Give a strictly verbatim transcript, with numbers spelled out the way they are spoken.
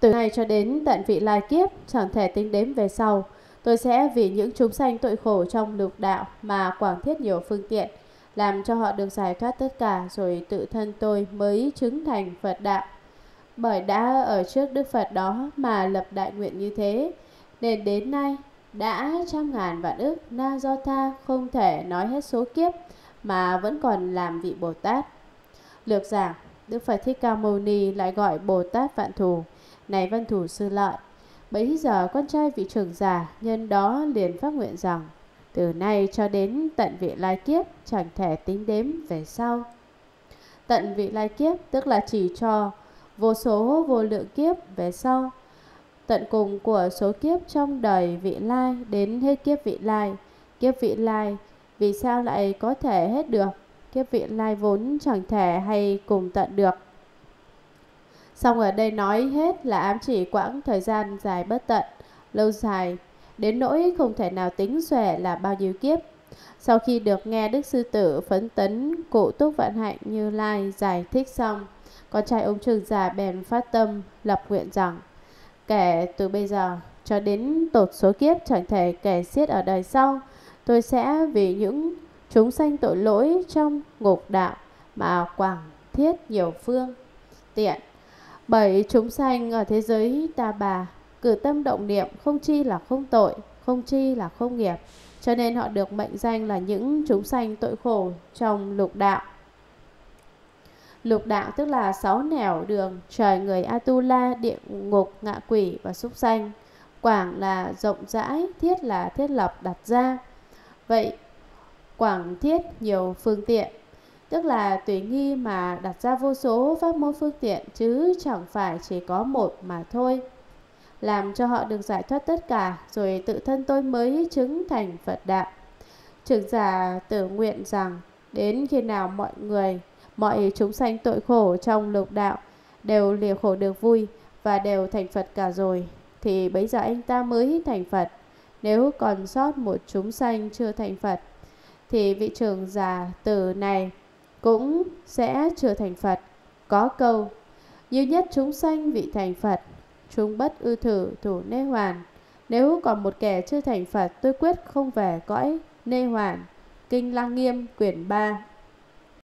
Từ nay cho đến tận vị lai kiếp, chẳng thể tính đếm về sau, tôi sẽ vì những chúng sanh tội khổ trong lục đạo mà quảng thiết nhiều phương tiện, làm cho họ được giải thoát tất cả, rồi tự thân tôi mới chứng thành Phật đạo. Bởi đã ở trước Đức Phật đó mà lập đại nguyện như thế, nên đến nay đã trăm ngàn vạn ức na do tha không thể nói hết số kiếp mà vẫn còn làm vị Bồ Tát. Lược giảng, Đức Phật Thích Ca Mâu Ni lại gọi Bồ Tát Vạn Thù: Này Văn Thù Sư Lợi, bấy giờ con trai vị trưởng giả nhân đó liền phát nguyện rằng, từ nay cho đến tận vị lai kiếp chẳng thể tính đếm về sau. Tận vị lai kiếp tức là chỉ cho vô số vô lượng kiếp về sau, tận cùng của số kiếp trong đời vị lai đến hết kiếp vị lai. Kiếp vị lai vì sao lại có thể hết được? Kiếp vị lai vốn chẳng thể hay cùng tận được. Xong ở đây nói hết là ám chỉ quãng thời gian dài bất tận, lâu dài đến nỗi không thể nào tính xuể là bao nhiêu kiếp. Sau khi được nghe Đức Sư Tử phấn tấn cụ Túc Vạn Hạnh Như Lai giải thích xong, con trai ông trưởng giả bèn phát tâm lập nguyện rằng, kể từ bây giờ cho đến tột số kiếp chẳng thể kể xiết ở đời sau, tôi sẽ vì những chúng sanh tội lỗi trong ngục đạo mà quảng thiết nhiều phương tiện. Bởi chúng sanh ở thế giới Ta Bà cử tâm động niệm không chi là không tội, không chi là không nghiệp, cho nên họ được mệnh danh là những chúng sanh tội khổ trong lục đạo. Lục đạo tức là sáu nẻo đường trời người Atula, địa ngục, ngạ quỷ và súc sanh. Quảng là rộng rãi, thiết là thiết lập đặt ra. Vậy quảng thiết nhiều phương tiện tức là tùy nghi mà đặt ra vô số pháp môn phương tiện, chứ chẳng phải chỉ có một mà thôi. Làm cho họ được giải thoát tất cả, rồi tự thân tôi mới chứng thành Phật đạo. Trưởng giả tự nguyện rằng, đến khi nào mọi người, mọi chúng sanh tội khổ trong lục đạo đều lìa khổ được vui và đều thành Phật cả rồi, thì bấy giờ anh ta mới thành Phật. Nếu còn sót một chúng sanh chưa thành Phật, thì vị trưởng giả tử này cũng sẽ chưa thành Phật. Có câu, nhiều nhất chúng sanh vị thành Phật, chúng bất ư thử thủ nê hoàn. Nếu còn một kẻ chưa thành Phật, tôi quyết không về cõi nê hoàn. Kinh Lăng Nghiêm quyển ba.